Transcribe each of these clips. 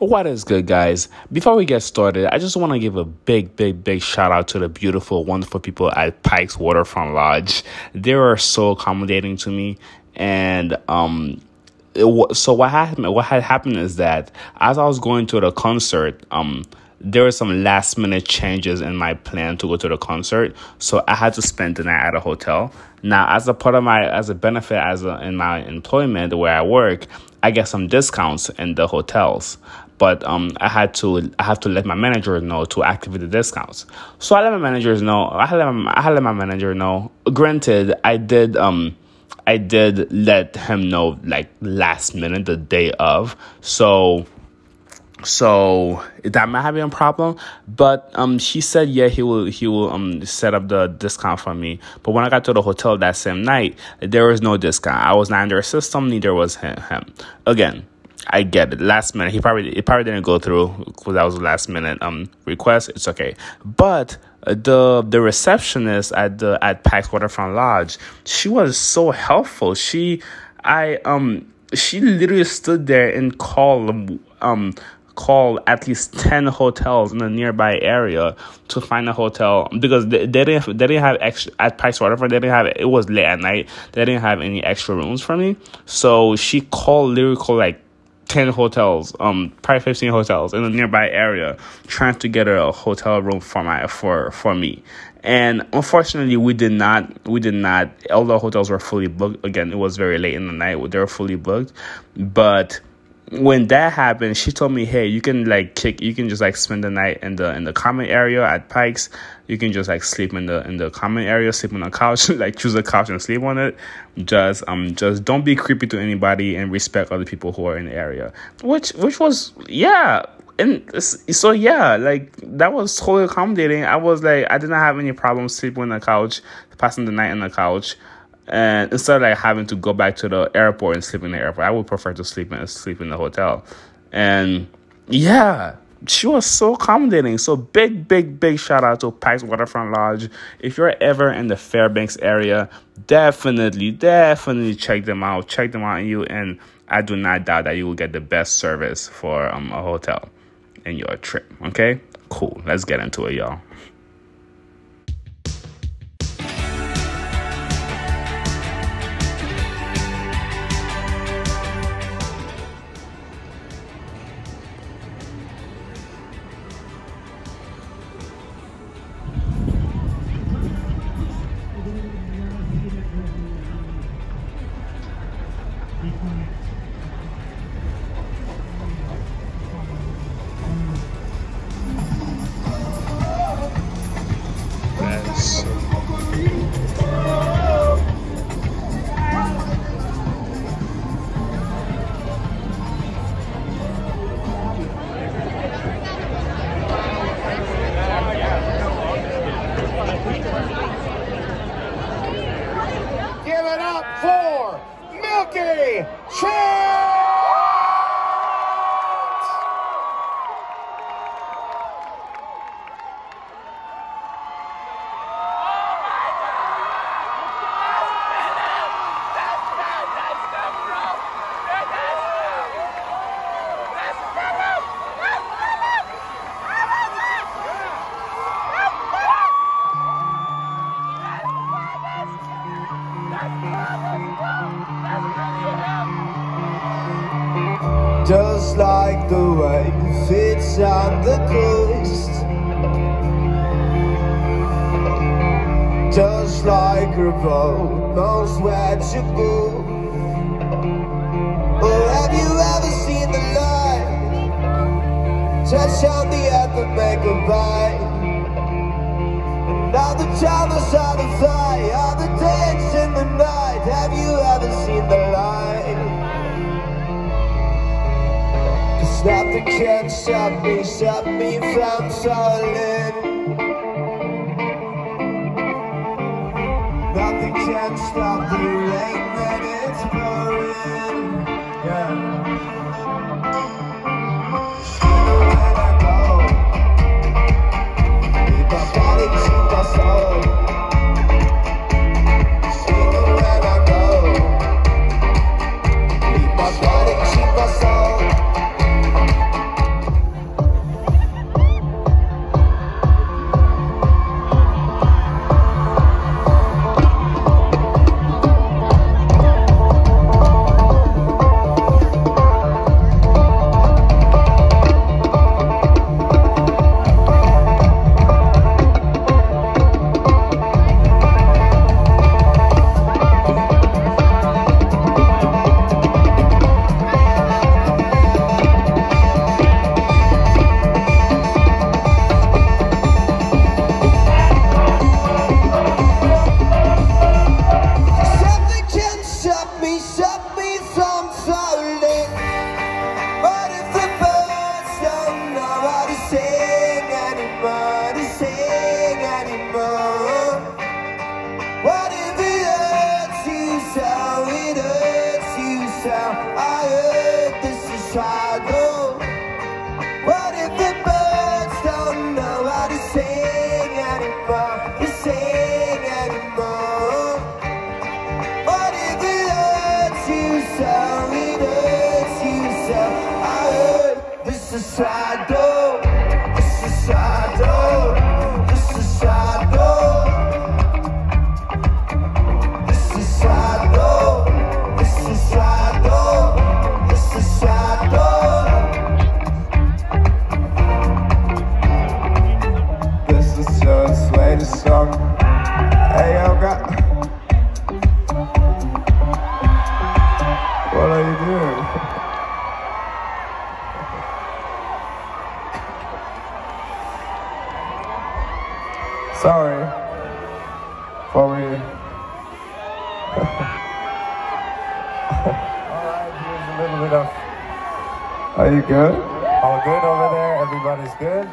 What is good, guys? Before we get started, I just want to give a big shout out to the beautiful, wonderful people at Pike's Waterfront Lodge. They were so accommodating to me, and so what had happened is that as I was going to the concert, there were some last minute changes in my plan to go to the concert, so I had to spend the night at a hotel. Now, as a part of my in my employment where I work, I get some discounts in the hotels, but I have to let my manager know to activate the discounts. So I let my managers know. I let my manager know. Granted, I did let him know like last minute, the day of. So that might have been a problem, but she said, yeah, he will set up the discount for me. But when I got to the hotel that same night, there was no discount. I was not under a system, neither was him. Again, I get it. Last minute, it probably didn't go through because that was a last minute request. It's okay. But the receptionist at the Pike's Waterfront Lodge, she was so helpful. She literally stood there and called at least 10 hotels in the nearby area to find a hotel, because they didn't have extra at Pike's Waterfront. They didn't have, it was late at night, they didn't have any extra rooms for me. So she literally called like 10 hotels, probably 15 hotels in the nearby area, trying to get a hotel room for me. And unfortunately, we did not. All the hotels were fully booked. Again, it was very late in the night. They were fully booked, but when that happened, she told me, hey, you can just spend the night in the common area at Pike's. You can just sleep in the common area, sleep on a couch, choose a couch and sleep on it. Just don't be creepy to anybody and respect other people who are in the area. Which was, yeah. And so, yeah, that was totally accommodating. I was I did not have any problems sleeping on the couch, passing the night on the couch. And instead of having to go back to the airport and sleep in the airport, I would prefer to sleep in the hotel. And yeah, she was so accommodating. So big shout out to Pike's Waterfront Lodge. If you're ever in the Fairbanks area, definitely check them out. And I do not doubt that you will get the best service for a hotel in your trip. Okay, cool. Let's get into it, y'all. Just like the wave fits on the coast, just like a boat knows where to go. Oh, have you ever seen the light touch on the earth and make a bite? And now the towers are the fire, all the dance in the night. Have you ever seen the light? Nothing can stop me from falling. Nothing can stop the rain that it's pouring. Where I go, keep my body, keep my soul. Where I go, keep my body, keep my soul. Sorry for me. Alright, here's a little bit of... Are you good? All good over there, everybody's good.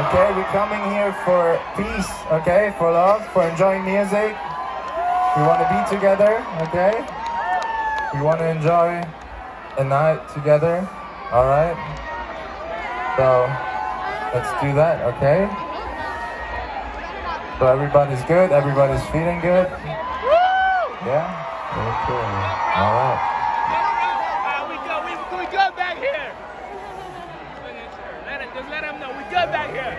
Okay, we're coming here for peace, okay? For love, for enjoying music. We want to be together, okay? We want to enjoy a night together, alright? So, let's do that, okay? So everybody's good, everybody's feeling good. Yeah? Okay. Alright. We good back here. Just let them know we good back here.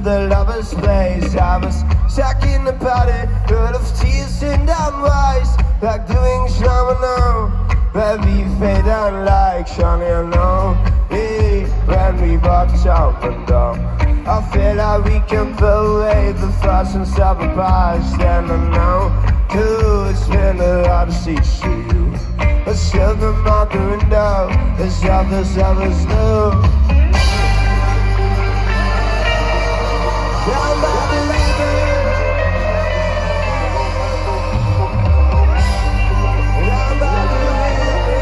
The lover's place, I was sucking the body, full of tears and eyes, like doing shaman, but we fade down like Shani, I know. Hey, when we walk out the door, I feel like we can throw away the fuss and sabotage. Then I know, too, it's been a lot of seats to you. A silver mother and dove, as others know. Down by the river, down by the river.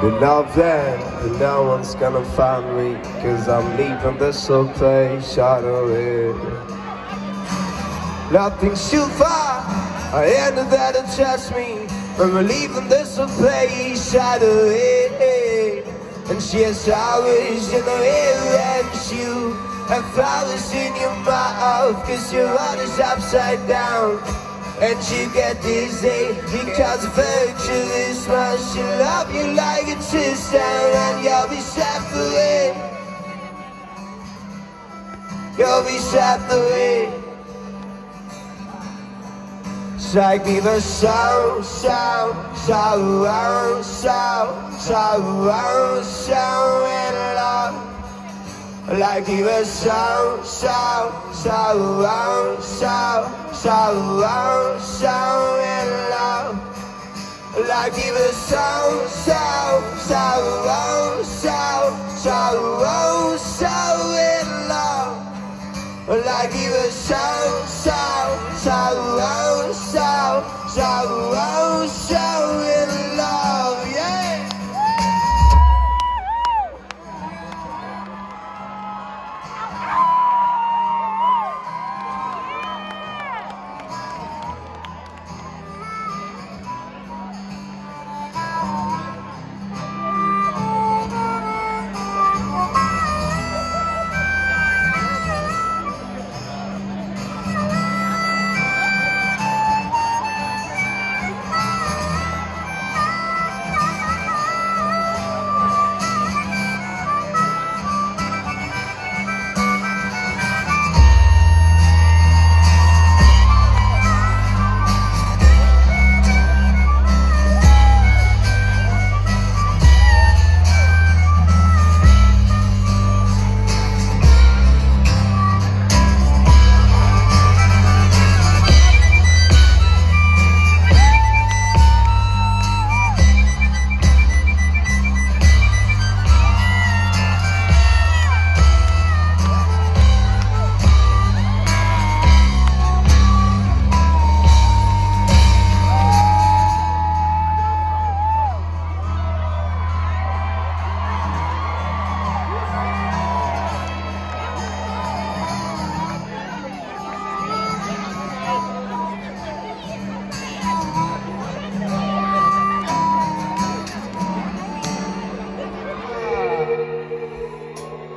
The love that no one's gonna find me, cause I'm leaving this old place out of it. Nothing's too far, I ended that it touched me, and we're leaving this old place out of it. And she has flowers in her hair and you have flowers in your mouth, cause your heart is upside down. And you get dizzy because virtue is much. She love you like a sister, and you'll be sad for it. you'll be sad the way. Strike me the sound in love. Like me the sound in love. Like me the sound in love. Like you were so in love, yeah!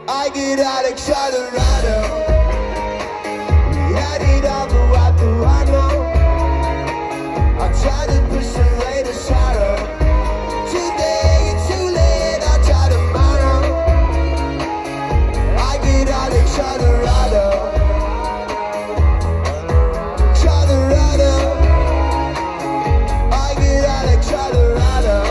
I get Alexander Rado. I did all the what do I know? I try to push away the shadow. Today it's too late, I try to follow. I get Alexander Rado. I get Alexander Rado.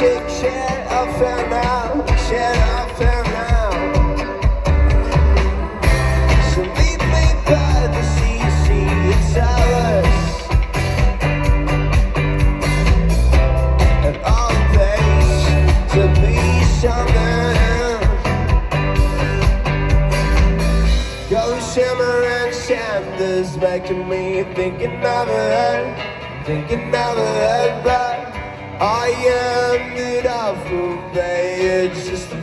shit up there now, shit up there now. So meet me by the CC Towers and all things to be summer. Go simmer and Sanders making me thinking of her, but I am the awful day, it's just a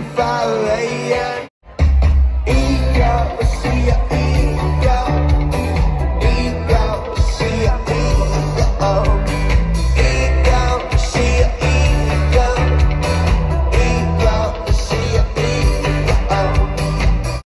valley, yeah. Ego, see ya, ego, ego, see ya, ego.